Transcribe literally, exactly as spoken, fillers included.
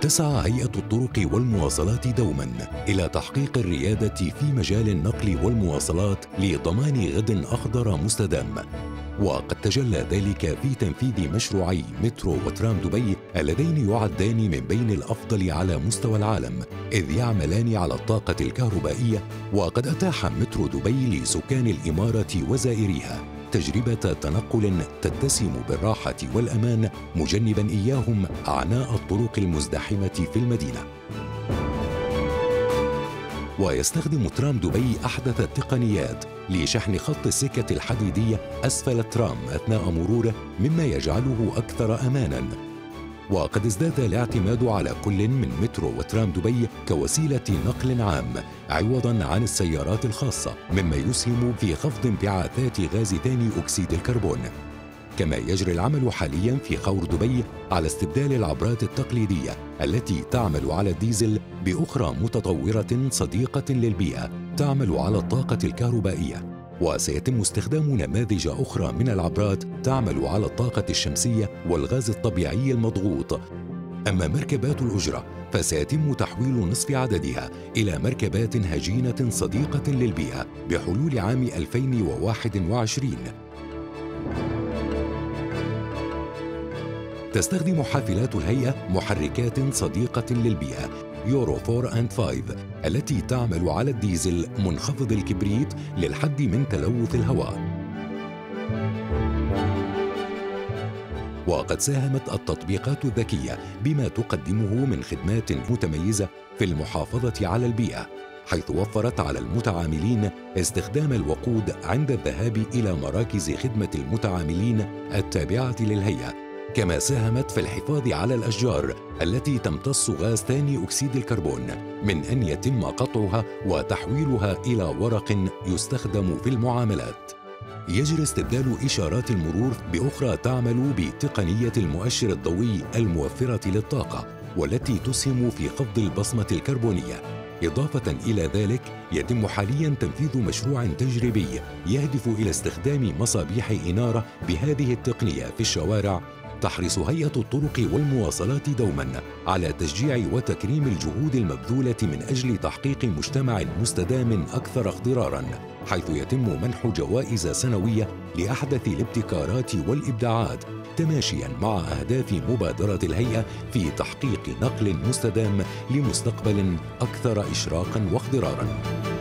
تسعى هيئة الطرق والمواصلات دوماً إلى تحقيق الريادة في مجال النقل والمواصلات لضمان غد أخضر مستدام، وقد تجلى ذلك في تنفيذ مشروعي مترو وترام دبي اللذين يعدان من بين الأفضل على مستوى العالم، إذ يعملان على الطاقة الكهربائية. وقد أتاح مترو دبي لسكان الإمارة وزائريها تجربة تنقل تتسم بالراحة والأمان، مجنباً إياهم أعناء الطرق المزدحمة في المدينة. ويستخدم ترام دبي أحدث التقنيات لشحن خط السكة الحديدية أسفل الترام أثناء مروره، مما يجعله أكثر أماناً. وقد ازداد الاعتماد على كل من مترو وترام دبي كوسيلة نقل عام عوضاً عن السيارات الخاصة، مما يسهم في خفض انبعاثات غاز ثاني أكسيد الكربون. كما يجري العمل حالياً في خور دبي على استبدال العبرات التقليدية التي تعمل على الديزل بأخرى متطورة صديقة للبيئة تعمل على الطاقة الكهربائية، وسيتم استخدام نماذج أخرى من العبرات تعمل على الطاقة الشمسية والغاز الطبيعي المضغوط. أما مركبات الأجرة فسيتم تحويل نصف عددها إلى مركبات هجينة صديقة للبيئة بحلول عام ألفين وواحد وعشرين. تستخدم حافلات الهيئة محركات صديقة للبيئة يورو أربعة وخمسين التي تعمل على الديزل منخفض الكبريت للحد من تلوث الهواء. وقد ساهمت التطبيقات الذكية بما تقدمه من خدمات متميزة في المحافظة على البيئة، حيث وفرت على المتعاملين استخدام الوقود عند الذهاب إلى مراكز خدمة المتعاملين التابعة للهيئة. كما ساهمت في الحفاظ على الأشجار التي تمتص غاز ثاني أكسيد الكربون من أن يتم قطعها وتحويلها إلى ورق يستخدم في المعاملات. يجري استبدال إشارات المرور بأخرى تعمل بتقنية المؤشر الضوئي الموفرة للطاقة والتي تسهم في خفض البصمة الكربونية. إضافة إلى ذلك يتم حالياً تنفيذ مشروع تجريبي يهدف إلى استخدام مصابيح إنارة بهذه التقنية في الشوارع. تحرص هيئة الطرق والمواصلات دوماً على تشجيع وتكريم الجهود المبذولة من أجل تحقيق مجتمع مستدام أكثر اخضراراً، حيث يتم منح جوائز سنوية لأحدث الابتكارات والإبداعات تماشياً مع أهداف مبادرة الهيئة في تحقيق نقل مستدام لمستقبل أكثر إشراقاً واخضراراً.